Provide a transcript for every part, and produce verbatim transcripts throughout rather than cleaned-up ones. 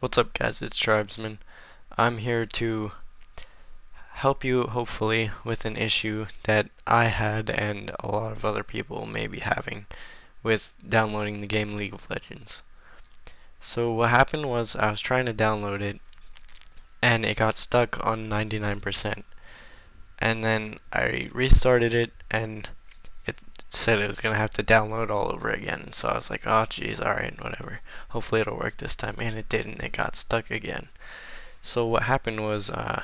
What's up guys, it's Tribesman. I'm here to help you hopefully with an issue that I had and a lot of other people may be having with downloading the game League of Legends. So what happened was I was trying to download it and it got stuck on ninety-nine percent, and then I restarted it and it said it was gonna have to download all over again. So I was like, oh geez, alright, whatever, hopefully it'll work this time, and it didn't. It got stuck again. So what happened was, uh,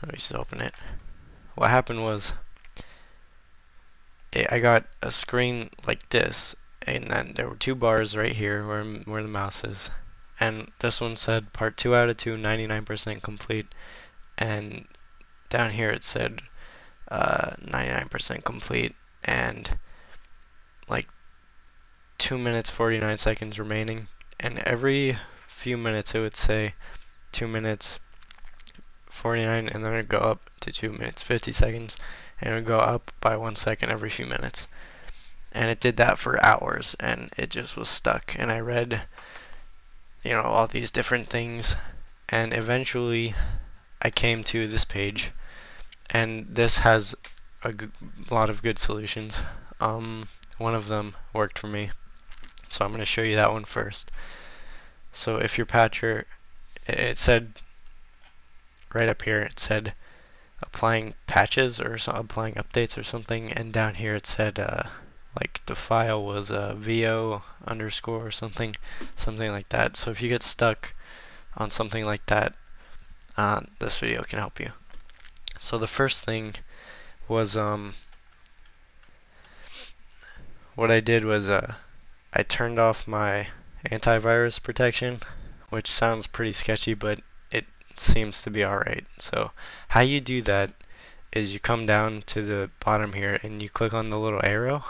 let me just open it. What happened was it, I got a screen like this, and then there were two bars right here where, where the mouse is, and this one said part two out of two, ninety-nine percent complete, and down here it said uh ninety-nine percent complete and like two minutes forty-nine seconds remaining, and every few minutes it would say two minutes forty-nine, and then it would go up to two minutes fifty seconds, and it would go up by one second every few minutes, and it did that for hours, and it just was stuck. And I read, you know, all these different things, and eventually I came to this page, and this has a g lot of good solutions. Um, one of them worked for me, so I'm going to show you that one first. So if your patcher, it said right up here, it said applying patches or so, applying updates or something, and down here it said uh, like the file was a uh, vo underscore or something, something like that. So if you get stuck on something like that, uh, this video can help you. So the first thing was, um, what I did was uh, I turned off my antivirus protection, which sounds pretty sketchy, but it seems to be alright. So how you do that is you come down to the bottom here and you click on the little arrow,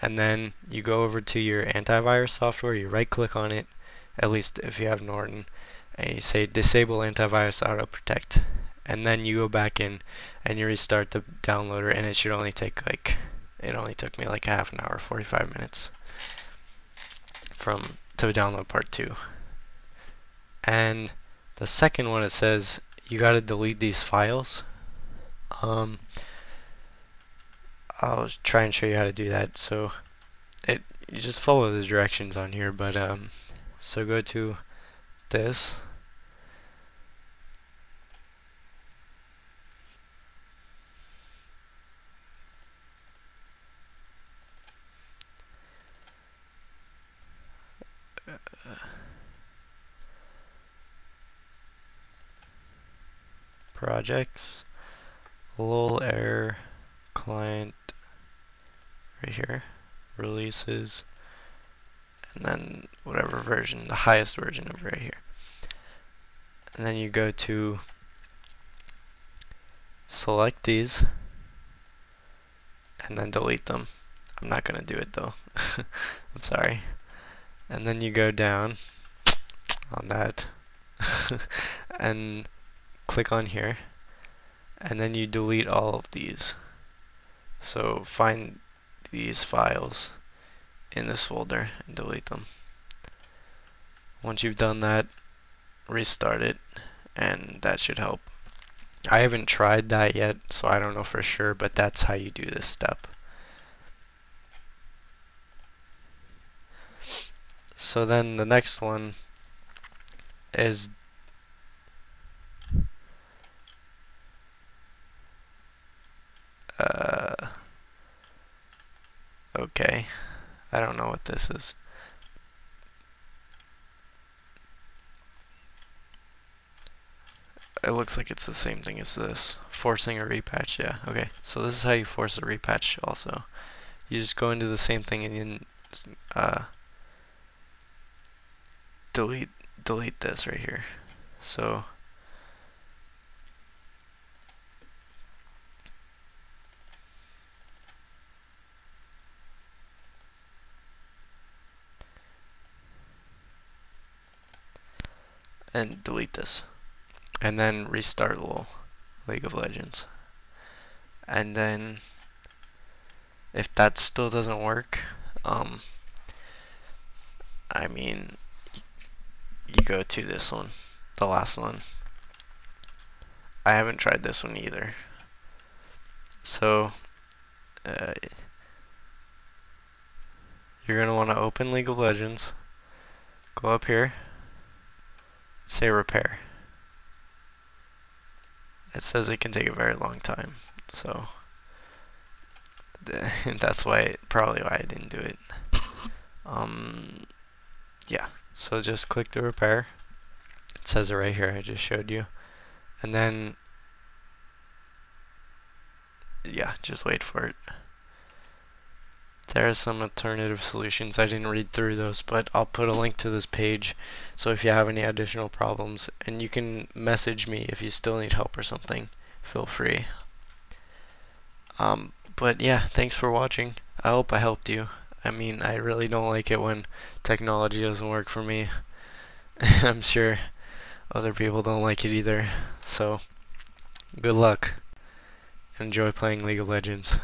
and then you go over to your antivirus software, you right click on it, at least if you have Norton, and you say disable antivirus auto protect, and then you go back in and you restart the downloader, and it should only take like, it only took me like half an hour, forty-five minutes from to download part two. And the second one, it says you gotta delete these files. Um, I'll try and show you how to do that. So it, you just follow the directions on here, but um, so go to this, uh, projects, lol error, client, right here, releases, and then whatever version, the highest version of right here. And then you go to select these and then delete them. I'm not going to do it though. I'm sorry. And then you go down on that and click on here, and then you delete all of these. So find these files in this folder and delete them. Once you've done that, restart it, and that should help. I haven't tried that yet, so I don't know for sure, but that's how you do this step. So then the next one is uh, okay, I don't know what this is. It looks like it's the same thing as this. Forcing a repatch, yeah, okay. So this is how you force a repatch also. You just go into the same thing and you uh, delete, delete this right here. So and delete this, and then restart L O L League of Legends. And then if that still doesn't work, um, I mean, you go to this one, the last one. I haven't tried this one either. So, uh, you're going to want to open League of Legends, go up here, say repair. It says it can take a very long time, so that's why, probably why I didn't do it. Um, yeah, so just click the repair. It says it right here, I just showed you. And then, yeah, just wait for it. There are some alternative solutions. I didn't read through those, but I'll put a link to this page, so if you have any additional problems, and you can message me if you still need help or something, feel free. Um, but yeah, thanks for watching. I hope I helped you. I mean, I really don't like it when technology doesn't work for me. I'm sure other people don't like it either. So, good luck. Enjoy playing League of Legends.